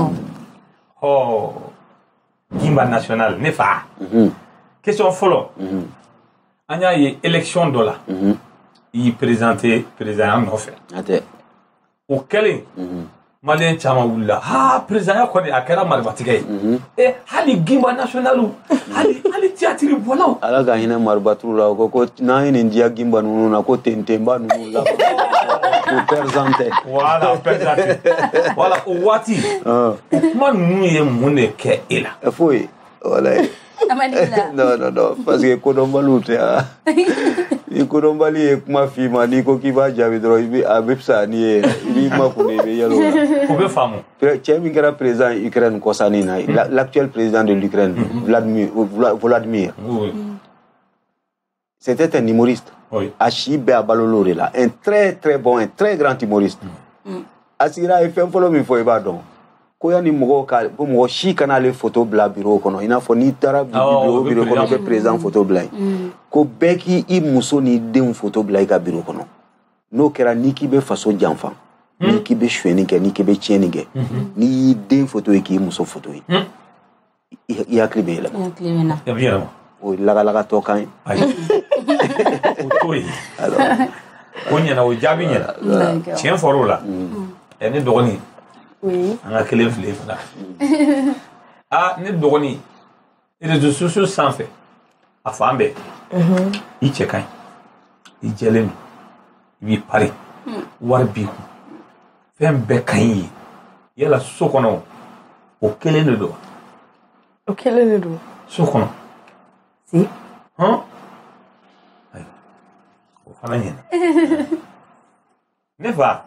Oh, Guimba National, Nefa. Question follow. Il y a une élection de là. Il présentait le président Noffé. Auquel est Malien Chamaoula. Ah, président connaît à quel marbatigay. Et Hali Guimba National ou Hali Théâtre Bono. Alors, il y a un marbatroula au côté d'un India Guimba Nounou à côté d'un Temba Nounou là. Présenté. Voilà, présenté. Voilà, au Wati. Comment nous y est mon équerre là. Fouille. Voilà. Non, non, non, parce que Kodombalou, tu as. Il Kodombali et ma fille, ma Nico qui va, j'avais droit à Bipsa, ni ma Koubé. Tu as mis le président de l'Ukraine, Kosanina, l'actuel président de l'Ukraine, Vladimir. C'était un humoriste. Achibé Abalolore, là. Un très, très bon, un très grand humoriste. Asira, il fait un follow, il faut y aller. Koyani Mogoka, pour moi, si canal photo blanc bureau qu'on a, il n'a faut ni tarab bureau qu'on a fait présent photo blanc. Kobeki i musoni d'un photo blanc à bureau qu'on a. Nous qu'era ni qui be façon d'enfant, ni qui be chouenige, ni qui be tienige, ni d'un photo et qui muso photo. Il y a clémé là. Il y a bien là. Oui, la toka. Oui. Alors, on y a au jabine là. Tiens foro là. Elle est dornie. Oui. On a quel fleuve là. Ah, ne dorni. Et les réseaux sociaux sans fait. À Fambe. Il check hein. Il gèle. Il parle. Warbi. Fembe kai. Il la sokono. Au quel est le do. Sokono. Si. Hein? Au Fambe. Ne va.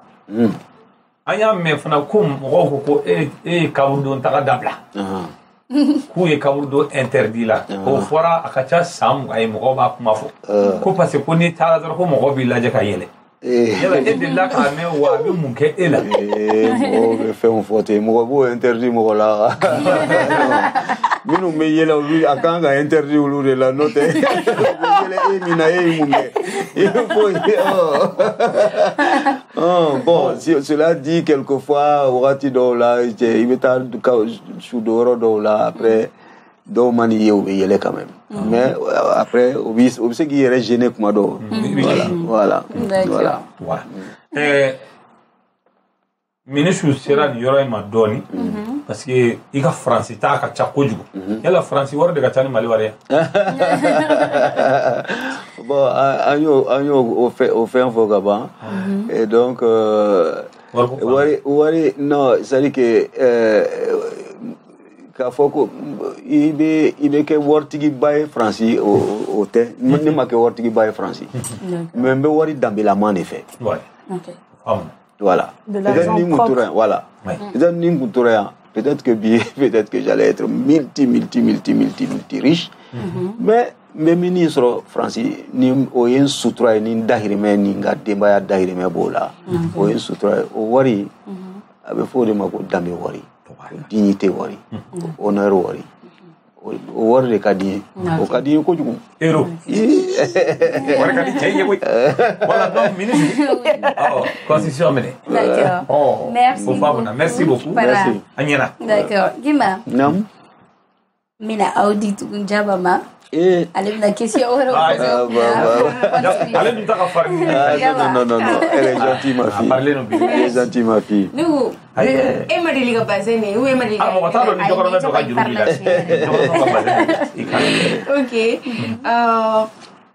Aya me fana kum roko ko e kabudo takadabla ku e kabudo interdit la ko fora akacha sam ay mo ba kuma fo ko parce ko ni tarador ko mo bi la je kayele Bon, cela dit, quelquefois, il met un cas sous d'or là après. Donc, il est quand même. Mais après, c'est qu'il est gêné comme d'or. Voilà. Voilà. Ministre Sera Yora m'a donné parce que il y a France qui a tchakoujou. Il y a la France qui a tchakoujou. Bon, on fait un faux gaban. Et donc, non, c'est-à-dire que. Il est que Wartigi Bay Francis au thé, il n'est pas que Wartigi Bay Francis. Mais me Wari d'ambilaman est fait. Voilà. Voilà. Peut-être que j'allais être multi riche. Mais mes ministres Francis, ni oyen soutra ni dahirime ni ngademba dahirime bola. Oyen soutra au Wari, avec faut de ma dambi Wari. Dignité wari, honneur wari, wari de Kadien, au Kadien Koujou. Héros. Voilà donc, ministre. Constitution menée. D'accord. Merci. Merci beaucoup. Merci. Agnana. D'accord. Guimba. Non. Mina audit Kunjabama. Allez, la question. Allez, nous t'as fait. Non. Elle est gentille, ma fille. Parlez, non, elle est gentille, ma fille. Nous, Emily Gabazene, ou Emily Gabazene. Ok.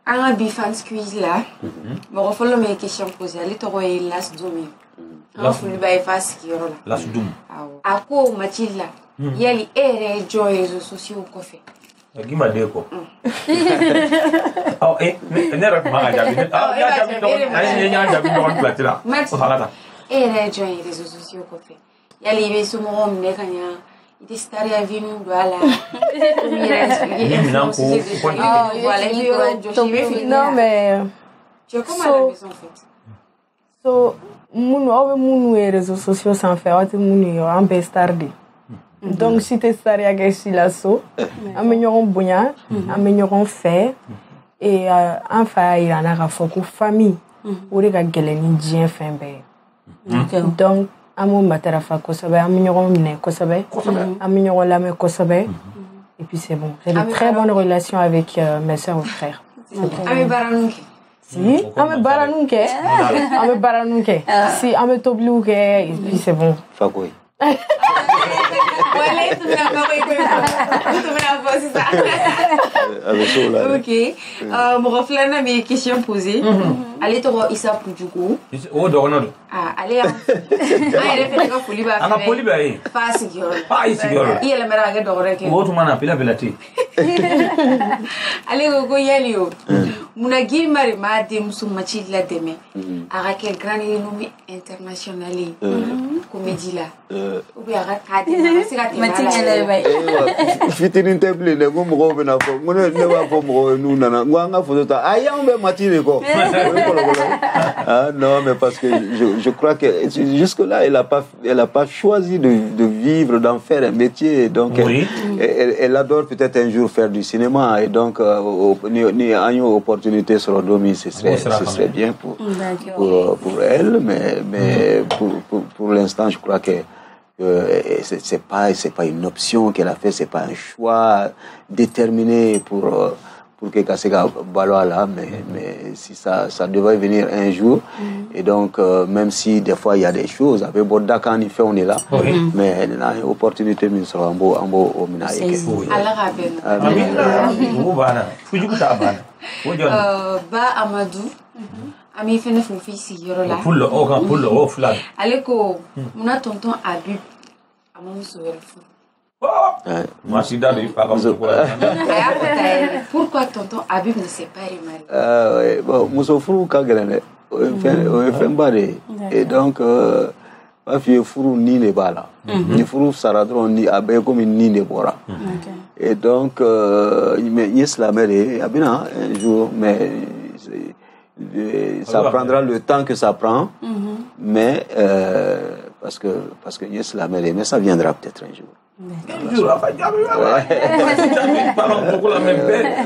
Un bifan squeeze là. Bon, follow mes questions posées. Allez, t'auras l'as d'oumi. On fout le bail face qui est là. L'as d'oum. À quoi, Mathilda? Il y a les réseaux sociaux qu'on fait. Guimba Deko. Oh, eh, ne donc, si tu es staré à Gessilasso, améliorons Boya, améliorons Fer, et enfin, il y en a beaucoup de familles. Ou les gars, Gélénidien, Fembe. Donc, amour Matarafa, Kosobe, améliorons Né, Kosobe, améliorons Lame, Kosobe. Et puis, c'est bon. J'ai de très bonnes relations avec mes soeurs et frères. Ami Baranouke. Si, Ami Baranouke. Ami Baranouke. Si, Ami Toblouke, et puis c'est bon. Fakoui. Voilà, tu me l'as pas dit. Tu me l'as pas dit ça. Avec ça là. Ok. Mon reflet n'a mes questions posées. Allez, toi, Issa Poujougou. Oh, Donald. Ah, allez. Ah, il est fait comme Poliba. Ah, Poliba. Pas si gros. Pas si gros. Il est le meilleur gars d'Orléans. Moi, tu m'en as pila pelati. Allez, go yalio. Munagi mari ma dem sou Mathilda deme. Ara quel grand renommé internationalé. Comédie là. Ou bien ara cadre. Fitini table ne go mo be na fo mo ne ba fo mo nu nana ngwanga fo tota aya on be Mathilda ko. Ah non mais parce que je crois que jusque là elle a pas choisi de vivre d'en faire un métier donc oui. elle adore peut-être un jour faire du cinéma et donc ni une opportunité sur Domi ce serait bien pour elle mais pour l'instant je crois que c'est pas une option qu'elle a fait, c'est pas un choix déterminé pour que Kasega Baloa là, mais si ça devait venir un jour, et donc même si des fois il y a des choses, avec Borda quand il fait on est là, mais il y a une opportunité mais sur un beau au Minaïque. Allah Amen. Ba Amadou. Ami fait une fille ici Yorola. Pour le haut flag. Allez ko, mon tonton Abib, à mon souhait. Pourquoi tonton Abib ne s'est pas remarié? Bon, mon souffrou kagrené, on fait barré. Et donc, ma fille fourou ni ne bala, ni fourou saradron ni abé comme ni ne bora. Et donc, il me yeslamere, abina un jour, mais Ça prendra le temps que ça prend, mais parce que yes, la mêlée, mais ça viendra peut-être un jour. Un jour, la famille,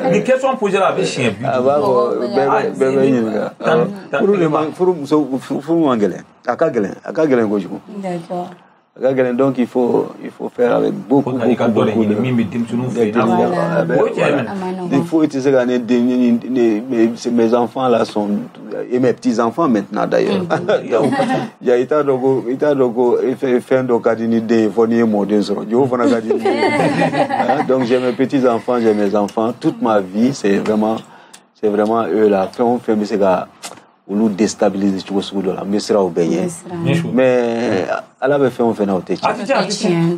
mais qu'est-ce qu'on posait avec chien? D'accord. Donc il faut faire avec beaucoup il faut utiliser mes enfants là sont et mes petits enfants maintenant d'ailleurs il y a itadogo fin d'occasion de venir mon donc j'ai mes petits enfants, j'ai mes enfants toute ma vie, c'est vraiment eux là on fait mes gars où nous déstabiliser tout ce que là mais sera au baigner mais Allah veut faire on fait na otechi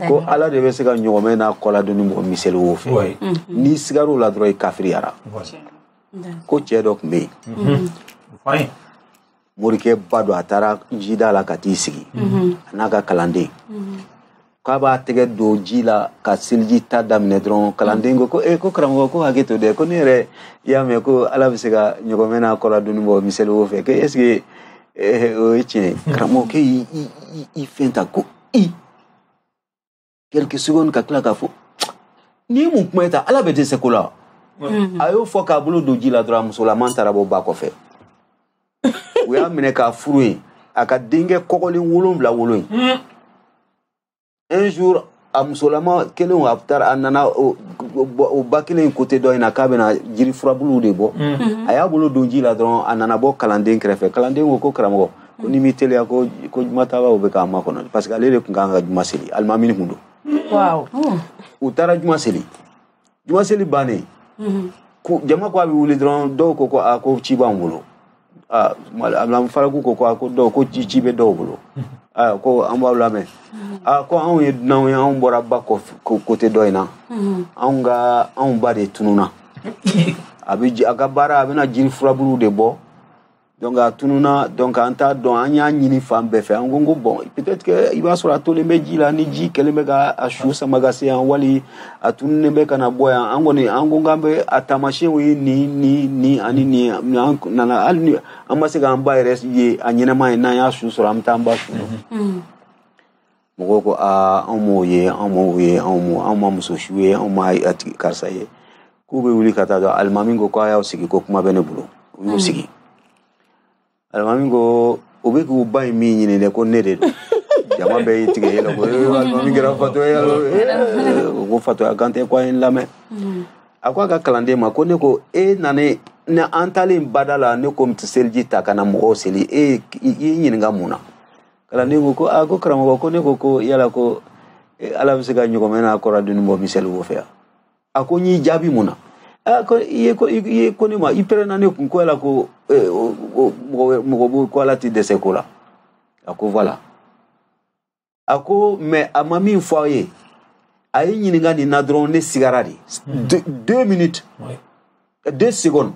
ko Allah devait se gagner au mais na kola de nous misel au fait ni cigaro la droit kafriara ko che donc mais fine morike bado atara jida la katisigi naga kalande kaba tege do jila kasilji tadam nedron kalandengo ko e ko krango ko hageto de ko nere yame ko ala bisega nyogomena kola dunbo miselo fe ke eske o ichi kramo ke i fenta ko i quelques secondes ka klaka fo ni mu kmeta ala be de sekola ayo fo ka bulo do jila dram so la mantara bo ba ko fe we amene ka furu aka dinge kokoli wolon bla wolon un jour amsolama kelon aftar anana o bakile côté do ina kabena jiri frabulu de bo aya bolo donji la don anana bo kalanden krefe kalanden ko kramgo ko nimitele ko ko mataba o be kama kono parce que alele ko nganga jumaseli almamini hundo wow utara jumaseli bane ko jama ko abi wuli don do ko ko chiba mulo ah amlam faraku ko do ko chibe do bulo ah ko ambawla me ah ko on yedna on on bora bako côté doina on ga on ba de tununa abiji akabara abina jiri furabulu de bo donc a tununa donc anta don anya nyini fam be fe ngongo bon peut-être que il va sur la tole meji la niji kelemega ashu samagase an wali atunne be kana boya angoni angongambe atamashe wi ni anini na na alni amase ga amba res ye anyina mai na ya ashu sur amtamba shu moko a amoye shuwe amai ati karsaye kube wuli kata almamingo ko aya osiki ko kuma bene bulo osiki almamingo obeku ubai minyi ne ko nere jama be itige yelo ko almamingo rafato yelo ko fato akante kwa en lame akwa ka kalande ma ko ne ko e nane na antale badala ne ko mtiselji takana mo oseli e yinyi ngamuna kalande ko ako kramo ko ne ko yala ko ala bisega nyuko mena akora dinu mo misel wo fe akonyi jabi muna ako yeko ni ma iperana ne ko ala ko quoi là tu désecola ako voilà ako mais à mami foyer ayi nyinga ni nadron ne cigarari 2 minutes 2 secondes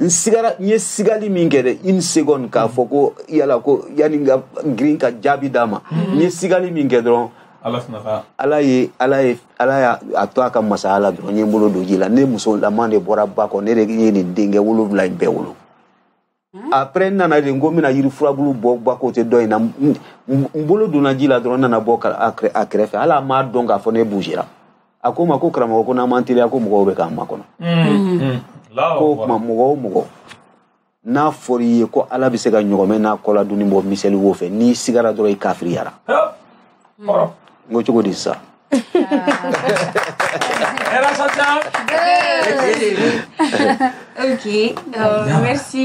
une cigarette ni cigali mingere une seconde ka foko yala ko yaninga green ka jabi dama ni cigali mingedron ala atwa ka masala dron ni bolo dojila ne muso la mande bora ba ko ne ni dinge wulu la be wulu après nana rengomi na yiri furabulu bokba côté doina mbolo dona jila drona na boka akrefe ala ma donga fone bujira akoma ko krama ko na mantile akomo ko be kama kono ko mugo na fori ko ala bi se ga nyogome na kola duni mo misel wo fe ni sigara dro ikafri yara ngo choko disa era ça ok, merci.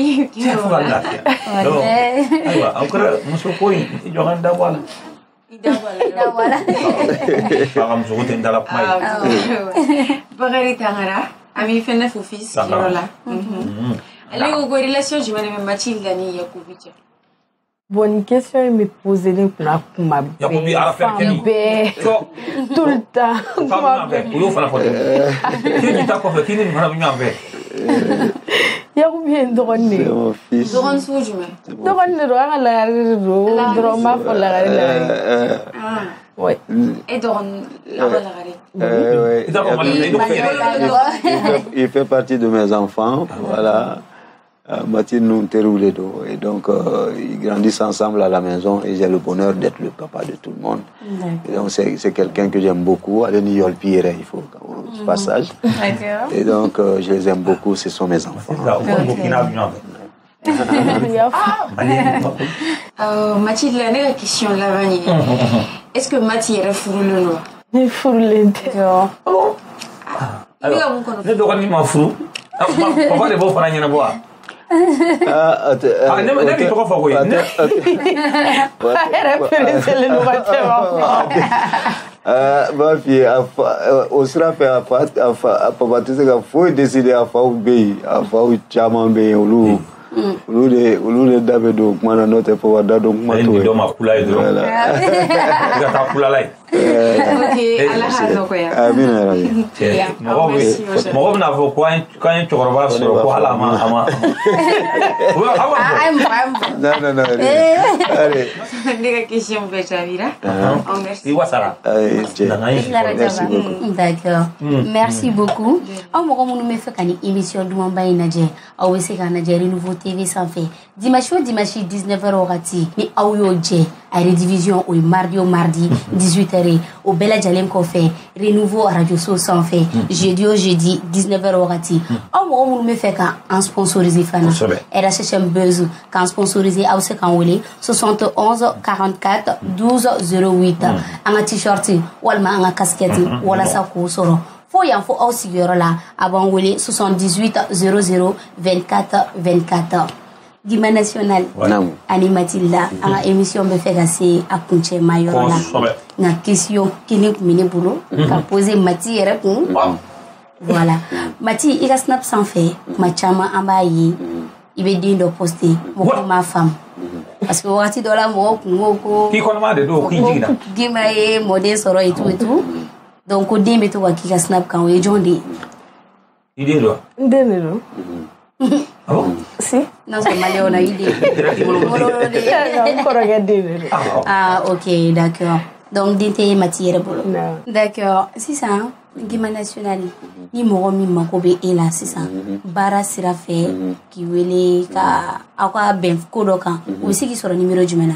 Bonne question, il me posait des plans pour ma belle. Tout le temps. Il y a combien de drones? Drones sous ouais. Et drones, il fait partie de mes enfants, voilà. Mathilde nous déroule les dos et donc ils grandissent ensemble à la maison et j'ai le bonheur d'être le papa de tout le monde. Et donc c'est quelqu'un que j'aime beaucoup. Aléni Yolpire, il faut au passage. Et donc je les aime beaucoup, ce sont mes enfants. Mathilde, la question de la vanille. Est-ce que Mathilde a fourré le noir? Il fourre le noir. Oh. Alors, ne dois pas fourrer. On va les voir pendant une boire. Merci beaucoup. TV sans fait. Dimanche 19h au Rati. Mais au Yodje, à Redivision, au mardi, 18h, au Bella Jalem Kofé, Renouveau à Radio Soul sans fait. Jeudi au jeudi, 19h au Rati. On me fait qu'un sponsorisé Fana. RHHM Buzz, qu'un sponsorisé à Ousekaoulé, 71 44 12 08. Un t-shirt, ou un casquette, ou un sac au soro. Faut y en faut aussi là avant 78 00 24 24. Guimba National Annie Mathilda à émission me fait assez à Punche Mayor là la question qui n'est pas boulot qu'a posé Mathilde et répond voilà Mathilde il a snap sans fait ma chama ambaye il veut dire de poster ma femme parce que voici dans la mort qui connaît de dos qui dit là modèle soro et tout donc au début tu vois qui a snap quand on est jondi il est là ah bon si non c'est malé on a idée ah ok d'accord donc d'été matière bolo d'accord c'est ça Guimba National ni moromi makobe et là c'est ça bara sera fait qui voulait qu'à quoi ben kodoka aussi qui sera numéro du mena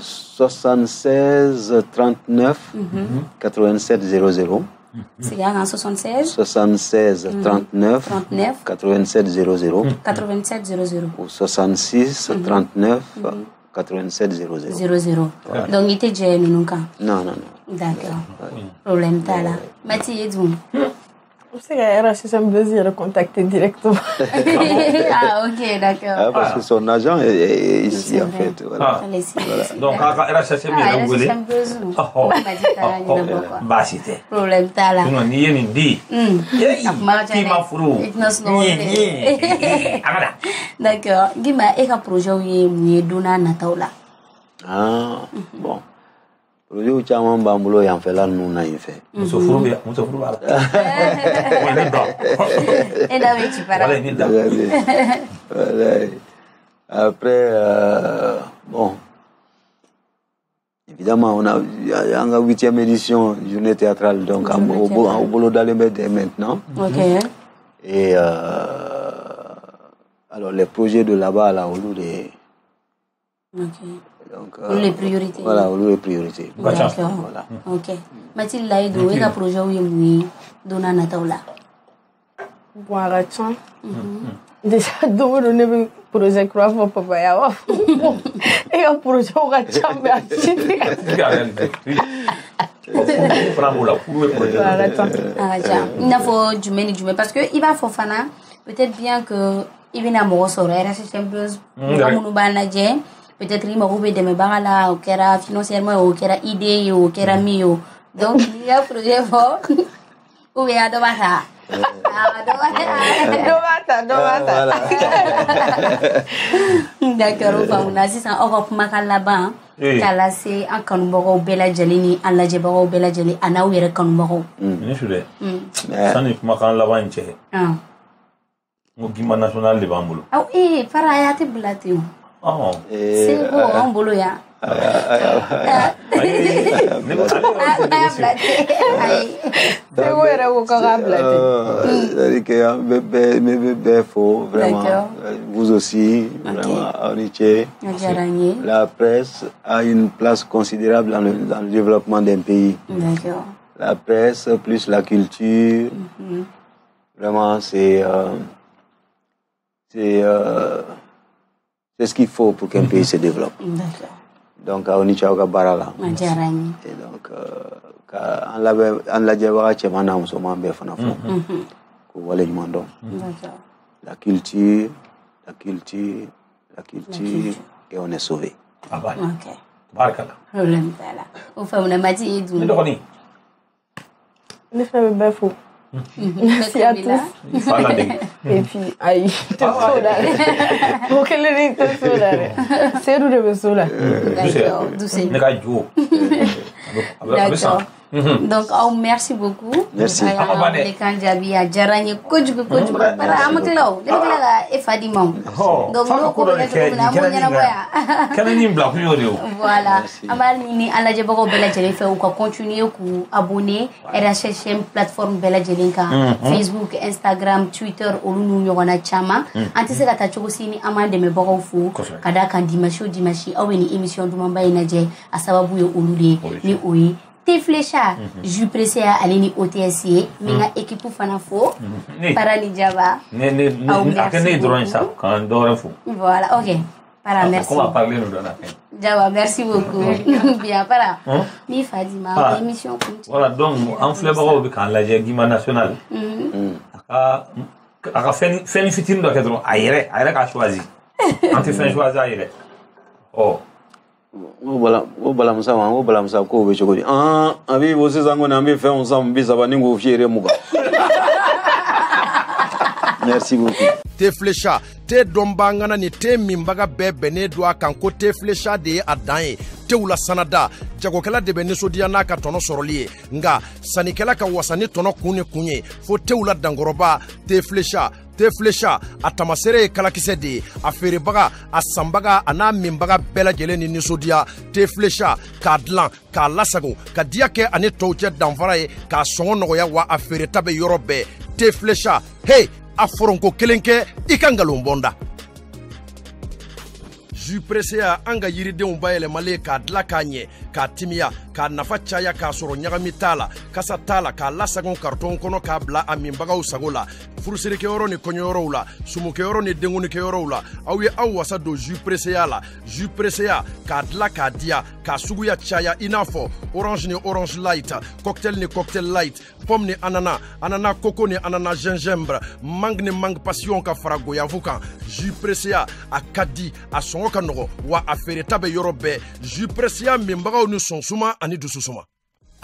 76 39 87 00. C'est bien, 76 39 87 00 ou 66 39 87 00. Donc il était jeune non? Non non non. D'accord. Problème t'as là. Mathilde. C'est que RHHM Buzz, il a contacté directement. Ah, ok, d'accord. Ah, parce que son agent est ici, en fait. Voilà. Ah. Donc, RHHM, il a voulu. RHHM Buzz, bah, c'était. Problème, t'as là. Non, ni une idée. Qui m'a fourrou. D'accord. Guimba, et quel projet vous donné à Nataola? Ah, bon. Aujourd'hui, tu as un bambou et on fait là, nous n'avons fait. On se fout bien, on se fout mal. Et là, tu parles. Après, bon, évidemment, on a eu la 8e édition, journée théâtrale, donc au boulot d'Alemède maintenant. Ok. Et alors, les projets de là-bas, là, au bout des. Donc, les priorités. Voilà, les priorités. Voilà. Ok. Mathilde, il y a un projet où il y a un projet. Voilà, déjà, il y a un projet qui est papa. Il y a un projet qui est voilà, parce que il va falloir faire peut-être bien que il vient à mon sort. Peut-être il m'a roubé de mes barres là, ou qu'il a financièrement, ou qu'il a idée, ou qu'il a mis. Donc, il y a un projet fort. Ou bien, Domata. D'accord, on a assisté à Europe Macal là-bas. Calasé, un canboro, Bella Jelini, un lajeboro, Bella Jelini, un aouire canboro. Ça n'est pas Macal là-bas, une chère. Au Guimba National de Bamboulou. Ah oui, Farayate Blatio. C'est bon, on boulot. Vraiment. Vous aussi, vraiment, Auriché. La presse a une place considérable dans le développement d'un pays. D'accord. La presse plus la culture. Vraiment, c'est ce qu'il faut pour qu'un pays se développe. D'accord. Donc, à Onichaoka Barala. Et donc, à la Djabara, c'est mon âme, c'est mon béfanafon. La culture, la culture, la culture, et on est sauvé. Ah, bah. Ok. Barkala. Problème, t'as là. On fait une matinée d'où? Le frère Bafou. Merci à tous. Et puis, aïe, te soulare. Pour que le riz te soulare. C'est où le soulare? D'accord, doucement. D'accord. Donc, merci beaucoup. Merci. Les candidats, il y a Jarani, coach, para amaklo. Les gars, effadimam. Donc, nous, on a fait un peu de temps. Voilà. Amal mini, à la Jabogo Bella Jennifer, on continue à abonner à RHHM plateforme Bella Jelinka, Facebook, Instagram, Twitter, Olunu Yorana Chama. Antisega Tachosini, Amal de Meborofou, Kadaka, Dimashi, Dimashi, ou une émission de Mamba Energy, à Sababu Oluli, ni Oi. Thé Flecha, Jus Presséa Alini OTSC, Minga équipe Fanafo, Paranijaba. Voilà, ok. Para, merci. Comment parler nous donne Java, merci beaucoup. Bien, para. Mi Fadima, émission. Voilà, donc, en fleur de la Guimba National. A fait une fitine de cadre. Aïe, a choisi. Antifin choisi aïe. Oh. Obalamsa ko be chokodi abi bose zango na mbe fe onsambe biza baningo ofiere muga. Merci beaucoup. Thé Flecha, te dombangana ni te mimbaga bebe ne doa kanko Thé Flecha de adaye te ula sanada jagokela de beneso diana ka tono soroli nga sanikela ka wasani tono kunye fo te ula dangoroba Thé Flecha. Thé Flecha atamasere kalakisedi aferebaga asambaga ana mimbaga bela jeleni nisodia Thé Flecha kadlan ka lasago kadiake ane touche danvarae ka sono ya wa aferetabe yorobe Thé Flecha hey aforonko kelenke ikangalombonda Jus Presséa anga yiridenw bayɛlɛma le k'a dila k'a ɲɛ k'a timiya k'a nafa caya k'a sɔrɔ ɲagami t'a la kasa t'a la k'a lasagon karitɔn kɔnɔ k'a bila a minbagaw sago la furuserikɛyɔrɔ ni kɔɲɔyɔrɔw la sumukɛyɔrɔ ni denkunikɛyɔrɔw la aw ye aw wasa don Jus Presséa la Jus Presséa k'a dila k'a diya k'a suguya caya i n'a fɔ orange ni orange light cocktail ni cocktail light pomme ni anana anana coco ni anana gingembre mangue ni mangue passion ka fara goyavu kan Jus Presséa a ka di a sɔngɔ wa affaire tabe yorobe Jus Presséa mimbaga nu sonsuma ani dususuma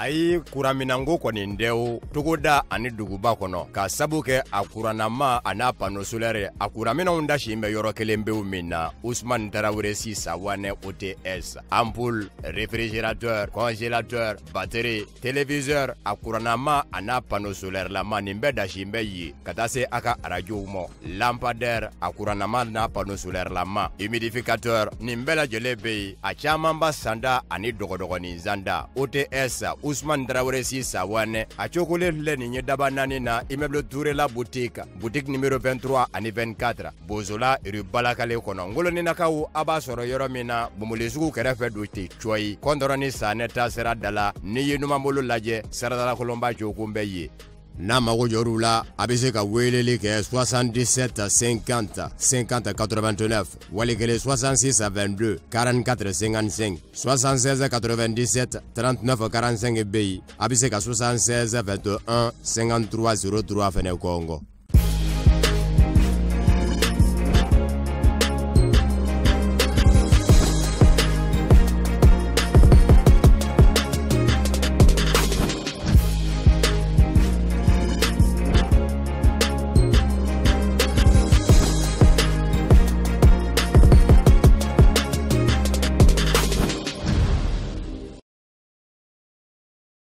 ayi kuraminango ko ni ndeo tugoda ani duguba kono ka sabuke akuranama ana pano solaire akuramina unda shimbe yorokelembe umina Ousmane Tarawere sisa wane OTS ampoule réfrigérateur congélateur batterie téléviseur akuranama ana pano solaire la manimbe da shimbe yi katase aka radio umo lampadaire akuranama na pano solaire la ma humidificateur nimbela jelebe achamamba sanda ani dogodogo ni zanda OTS Ousmane Traoré Sawane a chocolat le niñe dabanani na immeuble Touré la boutique numéro 23 ani 24 Bozola rue Balakale kono ngolo ni nakawu abasoro yoromina bumulisuku kerefe duti choi kondoroni saneta sera dala ni yinuma mulu laje sera dala kolomba chokumbe yi Namago Yorula, Abiseka Weleke 77 50 50 89, Walekele 66 22 44 55, 76 97 39 45 Bay, Abiseka 76 21 53 03 Fene Congo.